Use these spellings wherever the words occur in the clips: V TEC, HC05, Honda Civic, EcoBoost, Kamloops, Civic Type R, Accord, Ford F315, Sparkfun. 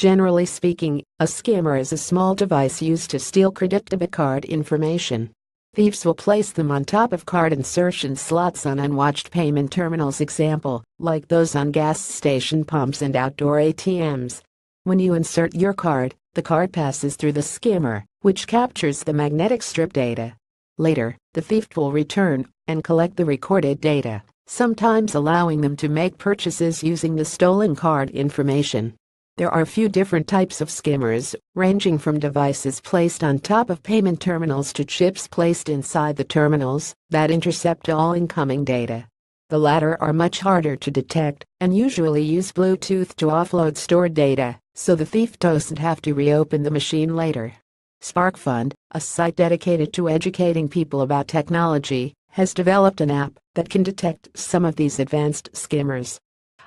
Generally speaking, a scammer is a small device used to steal credit debit card information. Thieves will place them on top of card insertion slots on unwatched payment terminals, example, like those on gas station pumps and outdoor ATMs. When you insert your card, the card passes through the scammer, which captures the magnetic strip data. Later, the thief will return and collect the recorded data, sometimes allowing them to make purchases using the stolen card information. There are a few different types of scammers, ranging from devices placed on top of payment terminals to chips placed inside the terminals that intercept all incoming data. The latter are much harder to detect and usually use Bluetooth to offload stored data, so the thief doesn't have to reopen the machine later. Sparkfun, a site dedicated to educating people about technology, has developed an app that can detect some of these advanced scammers.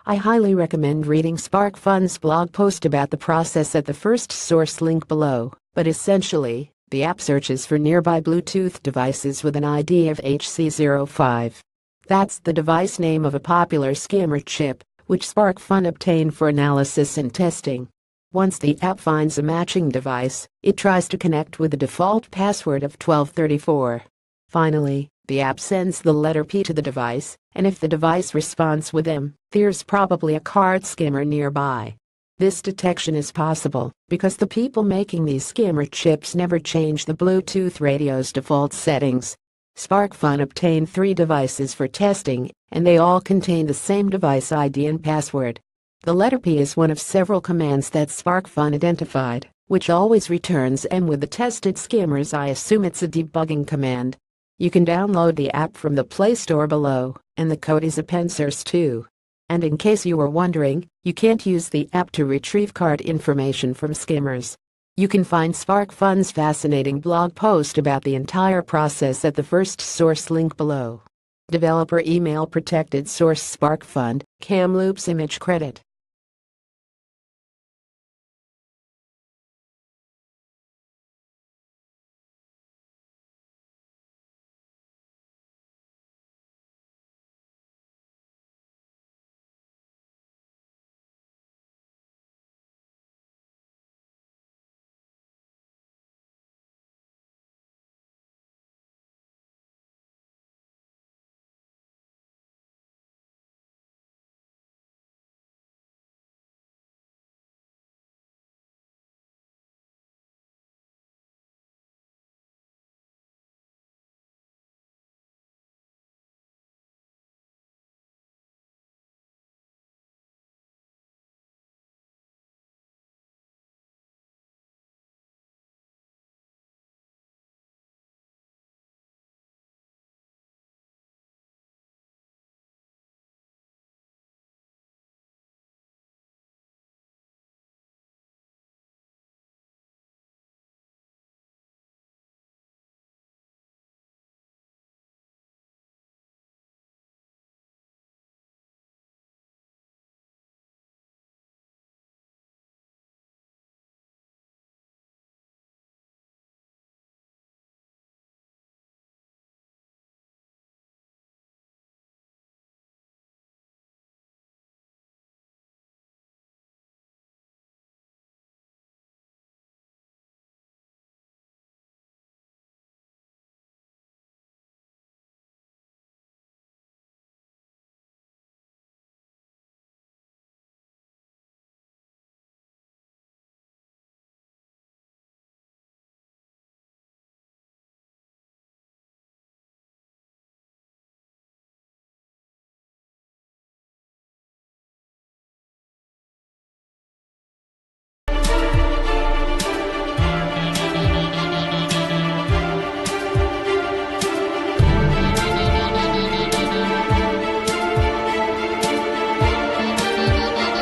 I highly recommend reading Sparkfun's blog post about the process at the first source link below, but essentially, the app searches for nearby Bluetooth devices with an ID of HC05. That's the device name of a popular scammer chip, which Sparkfun obtained for analysis and testing. Once the app finds a matching device, it tries to connect with the default password of 1234. Finally, the app sends the letter P to the device, and if the device responds with M, there's probably a card scammer nearby. This detection is possible because the people making these scammer chips never change the Bluetooth radio's default settings. Sparkfun obtained 3 devices for testing, and they all contain the same device ID and password. The letter P is one of several commands that Sparkfun identified, which always returns M with the tested scammers. I assume it's a debugging command. You can download the app from the Play Store below, and the code is appendsource 2. And in case you were wondering, you can't use the app to retrieve card information from scammers. You can find Sparkfun's fascinating blog post about the entire process at the first source link below. Developer email protected source Sparkfun, Kamloops image credit.